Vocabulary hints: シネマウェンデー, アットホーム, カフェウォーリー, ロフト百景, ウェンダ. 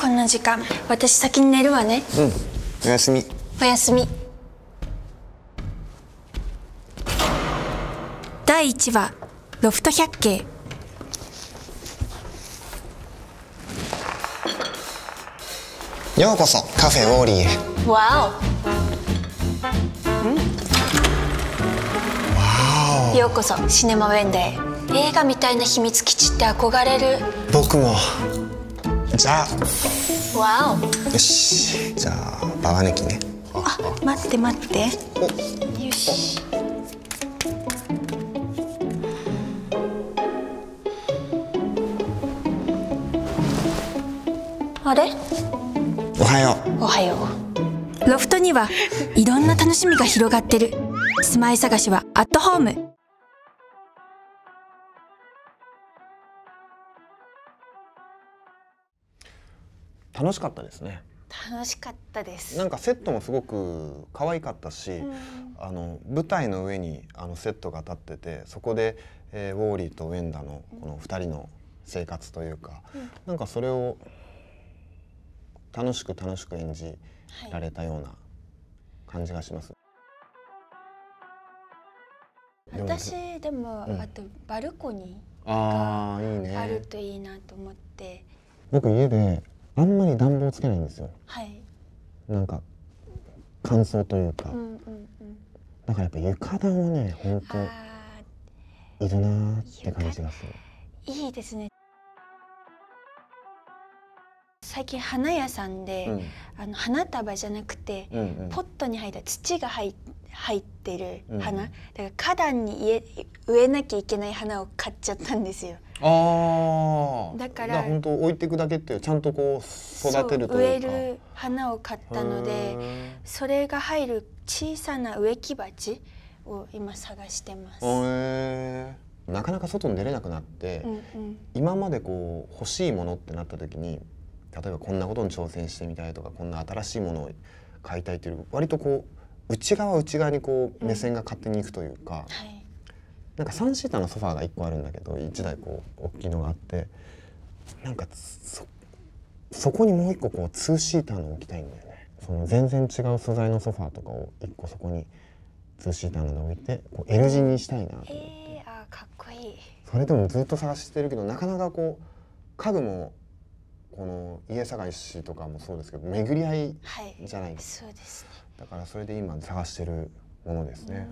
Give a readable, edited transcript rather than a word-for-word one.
こんな時間。私先に寝るわね。うん。おやすみ。おやすみ。第1話ロフト百景。ようこそカフェウォーリーへ。わお。ようこそシネマウェンデー。映画みたいな秘密基地って憧れる。僕も。じゃあ。わお。よし、じゃあババ抜きね。あ、待って待って。よし。あれ？おはよう。おはよう。ロフトにはいろんな楽しみが広がってる。住まい探しはアットホーム。楽しかったですね。楽しかったです。なんかセットもすごく可愛かったし、舞台の上にセットが立ってて、そこで、ウォーリーとウェンダのこの2人の生活というか、なんかそれを楽しく演じられたような感じがします。はい、私でも、あとバルコニーがあるといいなと思って。いいね、僕家であんまり暖房つけないんですよ。はい、なんか乾燥というか、だからやっぱ床暖はね、本当いるなって感じがする。いいですね。最近花屋さんで、花束じゃなくて、ポットに入った土が入ってる花、だから花壇に植えなきゃいけない花を買っちゃったんですよ。だから本当置いていくだけっていう、ちゃんとこう育てるというか、植える花を買ったので、それが入る小さな植木鉢を今探してます。なかなか外に出れなくなって、今までこう欲しいものってなった時に、例えばこんなことに挑戦してみたいとか、こんな新しいものを買いたいという、割とこう内側にこう目線が勝手にいくというか。なんか3シーターのソファーが1個あるんだけど、1台こう大きいのがあって、なんかそこにもう1個こう2シーターの置きたいんだよね。その全然違う素材のソファーとかを1個そこに2シーターので置いて、こう L 字にしたいなと思って。あー、かっこいい。それでもずっと探してるけど、なかなかこう家具もこの家探しとかもそうですけど、巡り合いじゃないですか。だからそれで今探してるものですね。